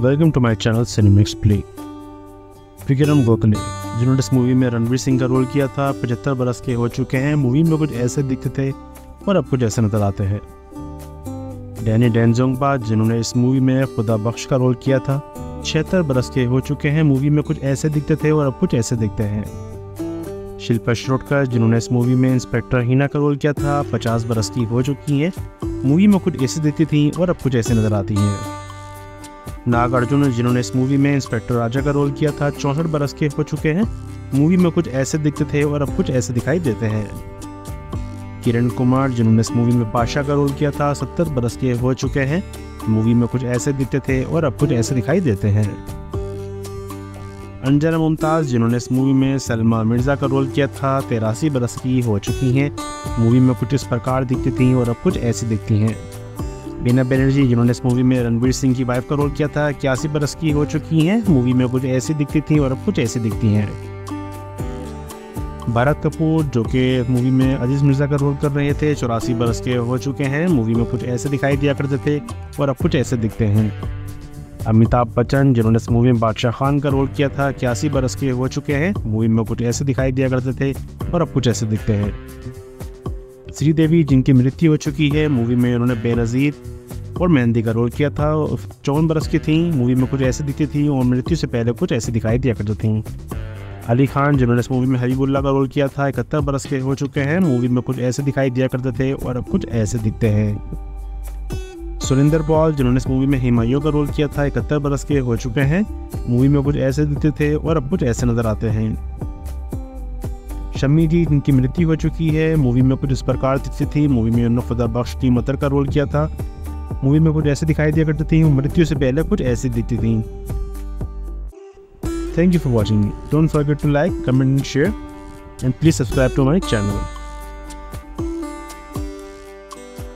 Welcome to my channel cinema explain. Vikram Gokhale, जिन्होंने इस movie में रणवीर सिंह का रोल किया था, 75 बरस के हो चुके हैं। मूवी में कुछ ऐसे दिखते थे और अब कुछ ऐसे नजर आते हैं। डैनी डेंजोंगपा, जिन्होंने इस मूवी में खुदा बख्श का रोल किया था, 76 बरस के हो चुके हैं। मूवी में कुछ ऐसे दिखते थे और अब कुछ ऐसे दिखते हैं। शिल्पा शिरोडकर, जिन्होंने इस मूवी में इंस्पेक्टर हीना का रोल किया था, 50 बरस की हो चुकी हैं। मूवी में कुछ ऐसे दिखती थी और अब कुछ ऐसे नजर आती हैं। नागार्जुन, जिन्होंने इस मूवी में इंस्पेक्टर राजा का रोल किया था, 64 बरस के हो चुके हैं। मूवी में कुछ ऐसे दिखते थे और अब कुछ ऐसे दिखाई देते हैं। किरण कुमार, जिन्होंने इस मूवी में पाशा का रोल किया था, 70 बरस के हो चुके हैं। मूवी में कुछ ऐसे दिखते थे और अब कुछ ऐसे दिखाई देते हैं। अंजना मुमताज़, जिन्होंने इस मूवी में सलमा मिर्ज़ा का रोल किया था, 83 बरस की हो चुकी हैं। मूवी में कुछ इस प्रकार दिखती थी और अब कुछ ऐसी दिखती हैं। बीना बैनर्जी, जिन्होंने इस मूवी में रणवीर सिंह की वाइफ का रोल किया था, 81 बरस की हो चुकी हैं। मूवी में कुछ ऐसी दिखती थी और अब कुछ ऐसी दिखती हैं। भारत कपूर, जो कि मूवी में अजीज मिर्ज़ा का रोल कर रहे थे, 84 बरस के हो चुके हैं। मूवी में कुछ ऐसे दिखाई दिया करते थे और अब कुछ ऐसे दिखते हैं। अमिताभ बच्चन, जिन्होंने इस मूवी में बादशाह खान का रोल किया था, 81 बरस के हो चुके हैं। मूवी में कुछ ऐसे दिखाई दिया करते थे और अब कुछ ऐसे दिखते हैं। श्रीदेवी, जिनकी मृत्यु हो चुकी है, मूवी में उन्होंने बेनज़ीर और मेहंदी का रोल किया था, 54 बरस की थी। मूवी में कुछ ऐसे दिखती थी और मृत्यु से पहले कुछ ऐसे दिखाई दिया करती थी। अली खान, जिन्होंने इस मूवी में हबीबुल्ला का रोल किया था, 71 बरस के हो चुके हैं। मूवी में कुछ ऐसे दिखाई दिया करते थे और अब कुछ ऐसे दिखते हैं। सुरेंद्र पाल, जिन्होंने इस मूवी में हिमायूं का रोल किया था, 71 बरस के हो चुके हैं। मूवी में कुछ ऐसे दिखते थे और अब कुछ ऐसे नजर आते हैं। शम्मी जी, जिनकी मृत्यु हो चुकी है, मूवी में कुछ इस प्रकार दिखती थी। मूवी में उन्होंने खुदा बख्श की मदर का रोल किया था। मूवी में कुछ ऐसे दिखाई दिया करती थी, मृत्यु से पहले कुछ ऐसी दिखती थी। Thank you for watching. Don't forget to like, comment, share and please subscribe to my channel.